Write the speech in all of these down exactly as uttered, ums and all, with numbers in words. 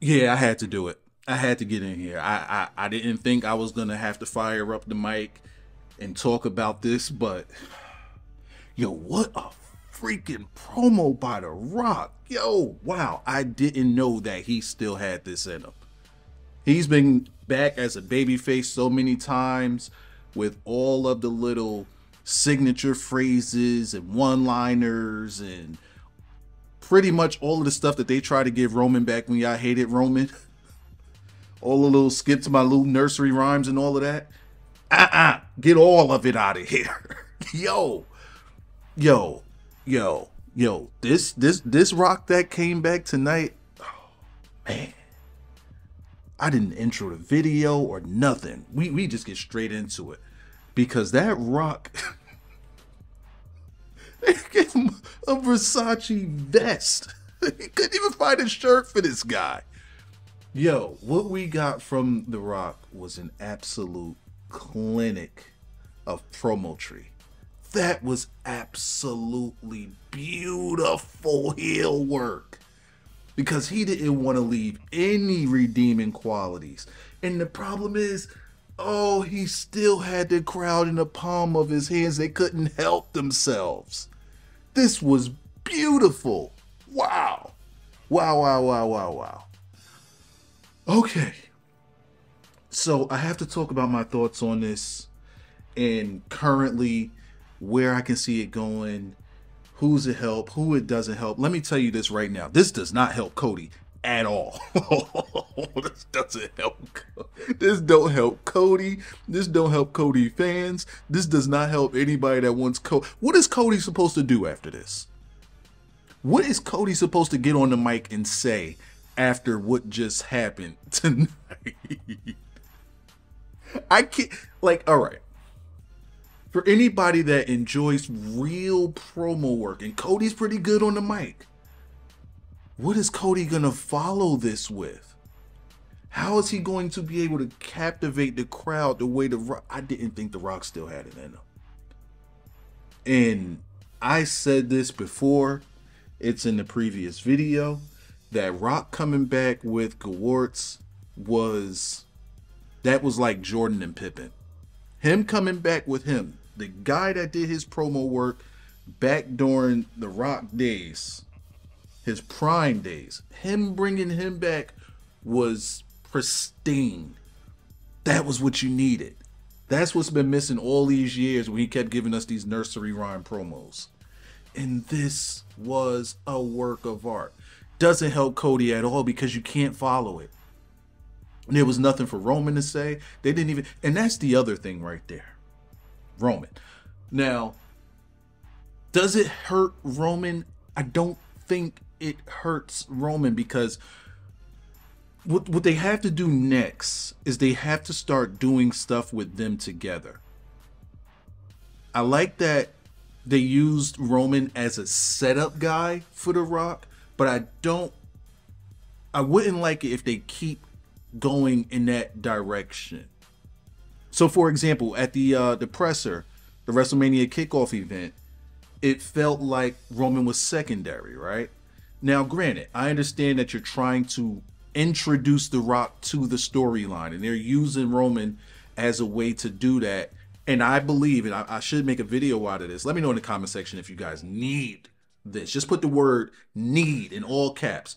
Yeah, I had to do it. I had to get in here. I, I, I didn't think I was going to have to fire up the mic and talk about this, but yo, what a freaking promo by The Rock. Yo, wow. I didn't know that he still had this in him. He's been back as a babyface so many times with all of the little signature phrases and one-liners and pretty much all of the stuff that they try to give Roman back when y'all hated Roman. All the little skip to my little nursery rhymes and all of that. Uh-uh. Get all of it out of here. Yo. Yo. Yo. Yo. This this this Rock that came back tonight. Oh, man. I didn't intro the video or nothing. We we just get straight into it. Because that Rock, they gave him a Versace vest. He couldn't even find a shirt for this guy. Yo, what we got from The Rock was an absolute clinic of promo tree. That was absolutely beautiful heel work, because he didn't want to leave any redeeming qualities. And the problem is, oh, he still had the crowd in the palm of his hands. They couldn't help themselves. This was beautiful. Wow. Wow, wow, wow, wow, wow. Okay, so I have to talk about my thoughts on this and currently where I can see it going, who's it help, who it doesn't help. Let me tell you this right now. This does not help Cody at all. This doesn't help. This don't help Cody. This don't help Cody fans. This does not help anybody that wants Cody. What is Cody supposed to do after this? What is Cody supposed to get on the mic and say after what just happened tonight? I can't, like, all right. For anybody that enjoys real promo work, and Cody's pretty good on the mic, what is Cody gonna follow this with? How is he going to be able to captivate the crowd the way The Rock? I didn't think The Rock still had it in him. And I said this before, it's in the previous video, that Rock coming back with Gwartz was, that was like Jordan and Pippen. Him coming back with him, the guy that did his promo work back during the Rock days, his prime days, him bringing him back was pristine. That was what you needed. That's what's been missing all these years when he kept giving us these nursery rhyme promos. And this was a work of art. Doesn't help Cody at all because you can't follow it. And there was nothing for Roman to say. They didn't even, and that's the other thing right there. Roman. Now, does it hurt Roman? I don't think it hurts Roman, because what, what they have to do next is they have to start doing stuff with them together. I like that they used Roman as a setup guy for The Rock, but I don't, I wouldn't like it if they keep going in that direction. So for example, at the uh, the presser, the WrestleMania kickoff event, it felt like Roman was secondary, right? Now granted, I understand that you're trying to introduce The Rock to the storyline, and they're using Roman as a way to do that. And I believe, and I, I should make a video out of this. Let me know in the comment section if you guys need this. Just put the word need in all caps.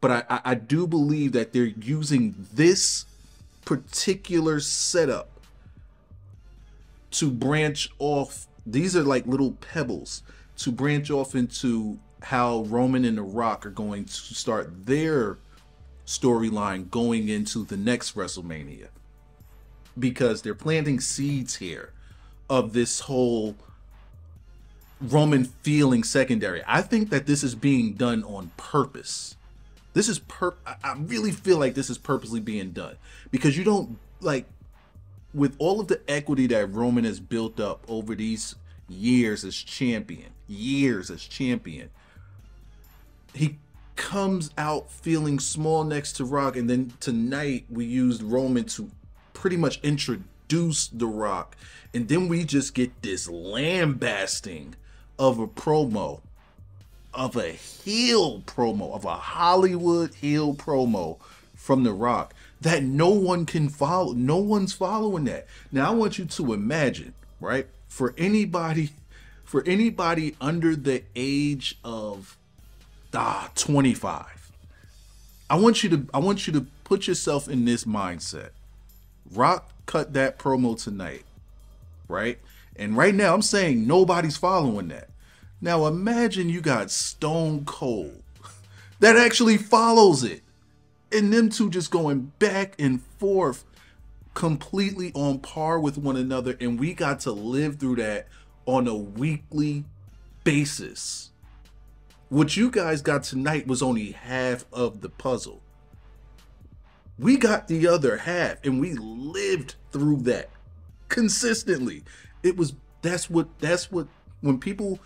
But I, I, I do believe that they're using this particular setup to branch off. These are like little pebbles to branch off into how Roman and The Rock are going to start their storyline going into the next WrestleMania. Because they're planting seeds here of this whole Roman feeling secondary. I think that this is being done on purpose. This is per I really feel like this is purposely being done, because you don't, like, with all of the equity that Roman has built up over these years as champion, years as champion, he comes out feeling small next to Rock. And then tonight we used Roman to pretty much introduce The Rock. And then we just get this lambasting of a promo, of a heel promo, of a Hollywood heel promo from The Rock that no one can follow. No one's following that. Now I want you to imagine, right? For anybody, for anybody under the age of ah, twenty-five, I want you to, I want you to put yourself in this mindset. Rock cut that promo tonight, right? And right now I'm saying nobody's following that. Now imagine you got Stone Cold that actually follows it, and them two just going back and forth completely on par with one another, and we got to live through that on a weekly basis. What you guys got tonight was only half of the puzzle. We got the other half, and we lived through that consistently. It was, that's what, that's what, when people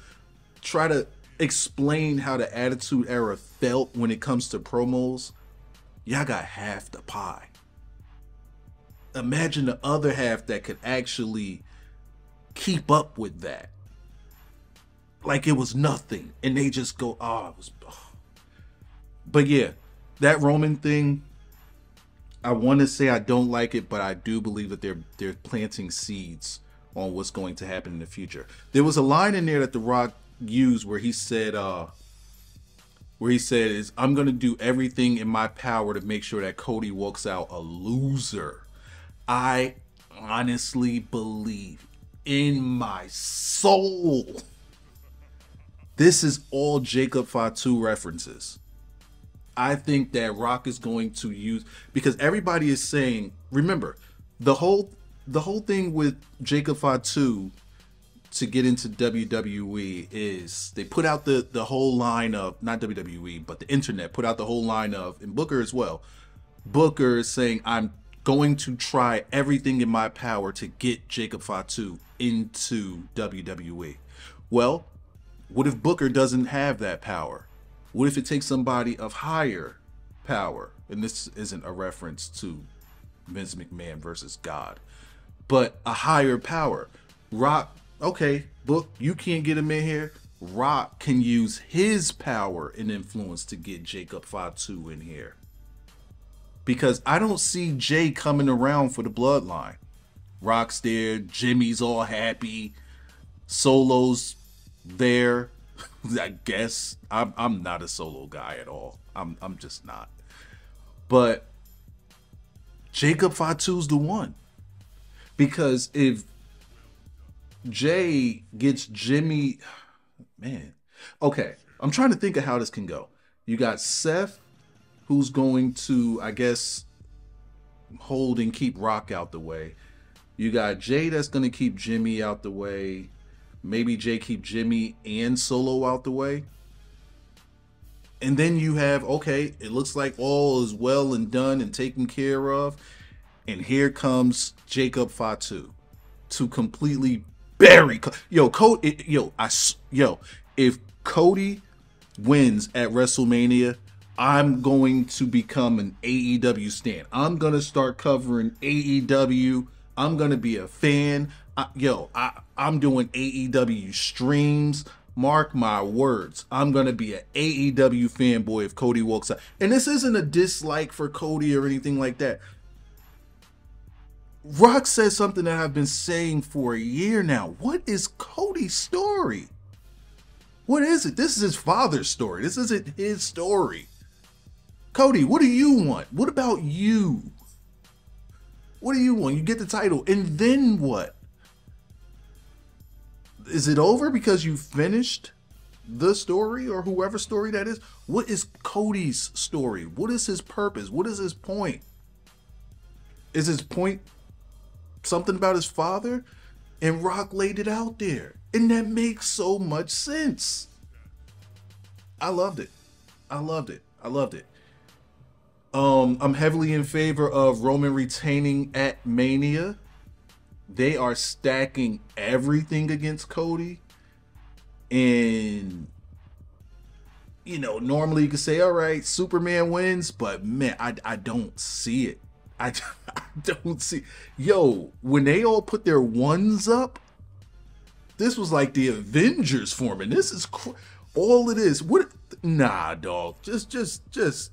try to explain how the Attitude Era felt when it comes to promos, y'all got half the pie. Imagine the other half that could actually keep up with that. Like it was nothing, and they just go, oh, it was, oh. But yeah, that Roman thing, I want to say I don't like it, but I do believe that they're they're planting seeds on what's going to happen in the future. There was a line in there that The Rock used where he said, uh, where he said is, I'm going to do everything in my power to make sure that Cody walks out a loser. I honestly believe in my soul, this is all Jacob Fatu references. I think that Rock is going to use, because everybody is saying, remember, the whole the whole thing with Jacob Fatu to get into W W E is they put out the the whole line of, not W W E, but the internet put out the whole line of, and Booker as well. Booker is saying, I'm going to try everything in my power to get Jacob Fatu into W W E. Well, what if Booker doesn't have that power? What if it takes somebody of higher power? And this isn't a reference to Vince McMahon versus God, but a higher power. Rock, okay, Book, you can't get him in here. Rock can use his power and influence to get Jacob Fatu in here. Because I don't see Jay coming around for the bloodline. Rock's there, Jimmy's all happy, Solo's there. I guess I'm, I'm not a Solo guy at all. I'm, I'm just not. But Jacob Fatu's the one, because if Jay gets Jimmy, man, okay, I'm trying to think of how this can go. You got Seth, who's going to, I guess, hold and keep Rock out the way. You got Jay that's going to keep Jimmy out the way. Maybe Jay keep Jimmy and Solo out the way. And then you have, okay, it looks like all is well and done and taken care of. And here comes Jacob Fatu to completely bury. Yo, Cody, yo, I, yo, if Cody wins at WrestleMania, I'm going to become an A E W stan. I'm going to start covering A E W. I'm going to be a fan. I, yo, I, I'm doing A E W streams. Mark my words. I'm going to be an A E W fanboy if Cody walks out. And this isn't a dislike for Cody or anything like that. Rock says something that I've been saying for a year now. What is Cody's story? What is it? This is his father's story. This isn't his story. Cody, what do you want? What about you? What do you want? You get the title, and then what? Is it over because you finished the story, or whoever's story that is? What is Cody's story? What is his purpose? What is his point? Is his point something about his father? And Rock laid it out there, and that makes so much sense. I loved it. I loved it. I loved it. Um, I'm heavily in favor of Roman retaining at Mania. They are stacking everything against Cody. And, you know, normally you could say, all right, Superman wins, but man, I, I don't see it. I, I don't see. Yo, when they all put their ones up, this was like the Avengers forming. This is cr all it is. What? Nah, dog. Just, just, just.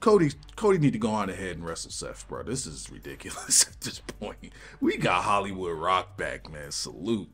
Cody, Cody need to go on ahead and wrestle Seth, bro. This is ridiculous at this point. We got Hollywood Rock back, man. Salute.